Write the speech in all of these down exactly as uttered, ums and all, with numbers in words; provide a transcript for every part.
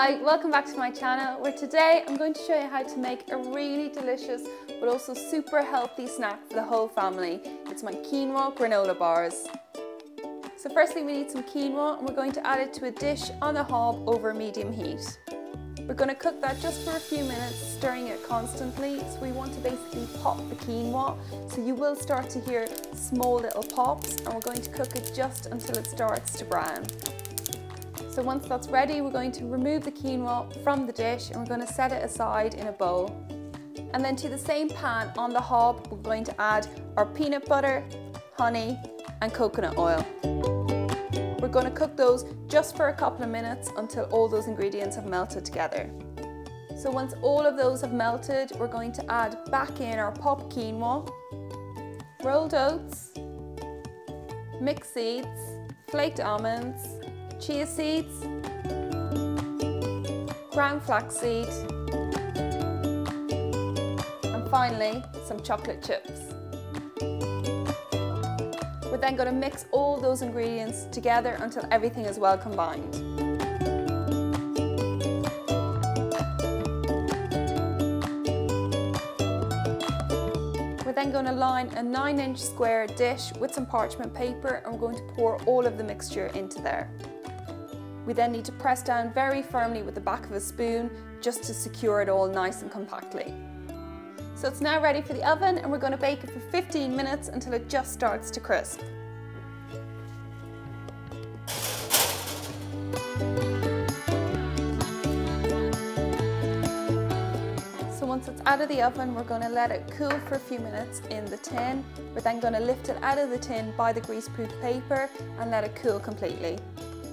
Hi, welcome back to my channel, where today I'm going to show you how to make a really delicious but also super healthy snack for the whole family. It's my quinoa granola bars. So firstly we need some quinoa and we're going to add it to a dish on the hob over medium heat. We're going to cook that just for a few minutes, stirring it constantly, so we want to basically pop the quinoa. So you will start to hear small little pops and we're going to cook it just until it starts to brown. So once that's ready, we're going to remove the quinoa from the dish and we're going to set it aside in a bowl. And then to the same pan on the hob, we're going to add our peanut butter, honey and coconut oil. We're going to cook those just for a couple of minutes until all those ingredients have melted together. So once all of those have melted, we're going to add back in our popped quinoa, rolled oats, mixed seeds, flaked almonds, chia seeds, ground flaxseed, and finally some chocolate chips. We're then going to mix all those ingredients together until everything is well combined. We're then going to line a nine inch square dish with some parchment paper and we're going to pour all of the mixture into there. We then need to press down very firmly with the back of a spoon just to secure it all nice and compactly. So it's now ready for the oven and we're going to bake it for fifteen minutes until it just starts to crisp. So once it's out of the oven, we're going to let it cool for a few minutes in the tin. We're then going to lift it out of the tin by the greaseproof paper and let it cool completely.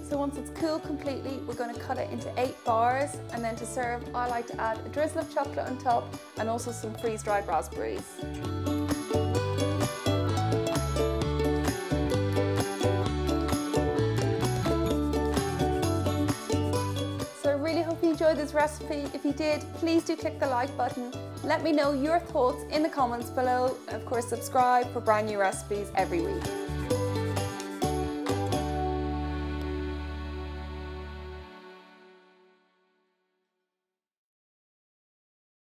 So once it's cooled completely, we're going to cut it into eight bars, and then to serve I like to add a drizzle of chocolate on top and also some freeze-dried raspberries. So I really hope you enjoyed this recipe. If you did, please do click the like button. Let me know your thoughts in the comments below and of course subscribe for brand new recipes every week.